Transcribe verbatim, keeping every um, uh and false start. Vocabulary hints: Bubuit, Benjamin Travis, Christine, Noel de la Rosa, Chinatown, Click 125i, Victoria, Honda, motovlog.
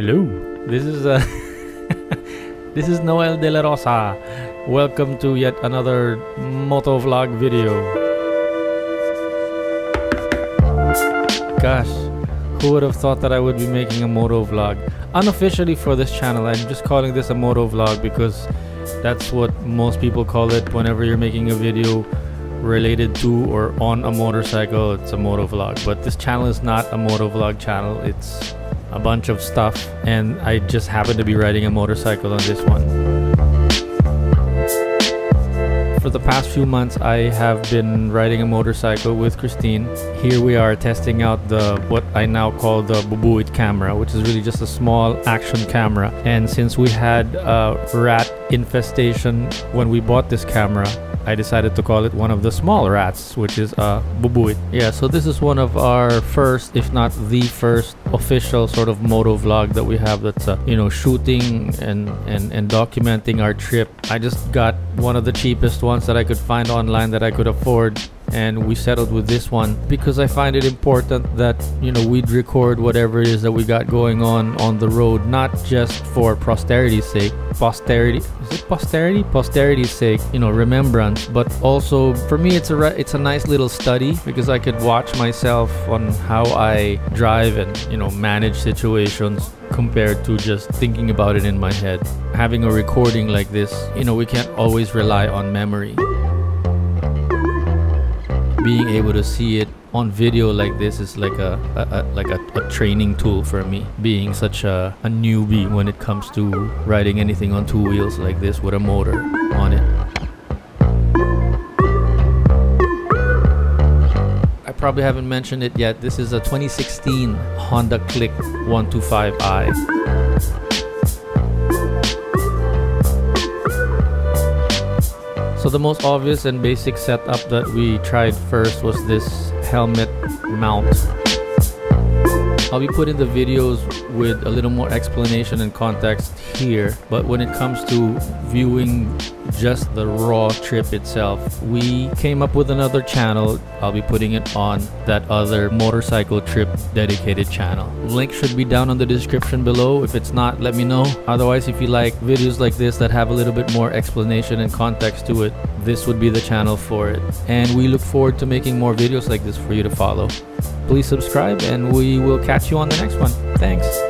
Hello, this is uh, this is Noel de la Rosa. Welcome to yet another motovlog video. Gosh, who would have thought that I would be making a motovlog? Unofficially for this channel, I'm just calling this a motovlog because that's what most people call it whenever you're making a video related to or on a motorcycle. It's a motovlog, but this channel is not a motovlog channel. It's a bunch of stuff, and I just happen to be riding a motorcycle on this one. For the past few months, I have been riding a motorcycle with Christine. Here we are testing out the what I now call the Bubuit camera, which is really just a small action camera. And since we had a rat infestation when we bought this camera, I decided to call it one of the small rats, which is a uh, Bubuit. Yeah, so this is one of our first, if not the first, official sort of motovlog that we have. That's uh, you know, shooting and and and documenting our trip. I just got one of the cheapest ones that I could find online that I could afford, and we settled with this one because I find it important that, you know, we'd record whatever it is that we got going on on the road, not just for posterity's sake posterity is it posterity posterity's sake, you know, remembrance, but also for me it's a it's a nice little study because I could watch myself on how I drive and, you know, manage situations compared to just thinking about it in my head. Having a recording like this, you know, we can't always rely on memory. Being able to see it on video like this is like a, a, a like a, a training tool for me, being such a, a newbie when it comes to riding anything on two wheels like this with a motor on it. I probably haven't mentioned it yet, this is a twenty sixteen Honda Click one twenty-five i. So the most obvious and basic setup that we tried first was this helmet mount. I'll be putting the videos with a little more explanation and context here, but when it comes to viewing just the raw trip itself, we came up with another channel. I'll be putting it on that other motorcycle trip dedicated channel. Link should be down on the description below. If it's not, let me know. Otherwise, if you like videos like this that have a little bit more explanation and context to it, this would be the channel for it. And we look forward to making more videos like this for you to follow. Please subscribe, and we will catch you on the next one. Thanks.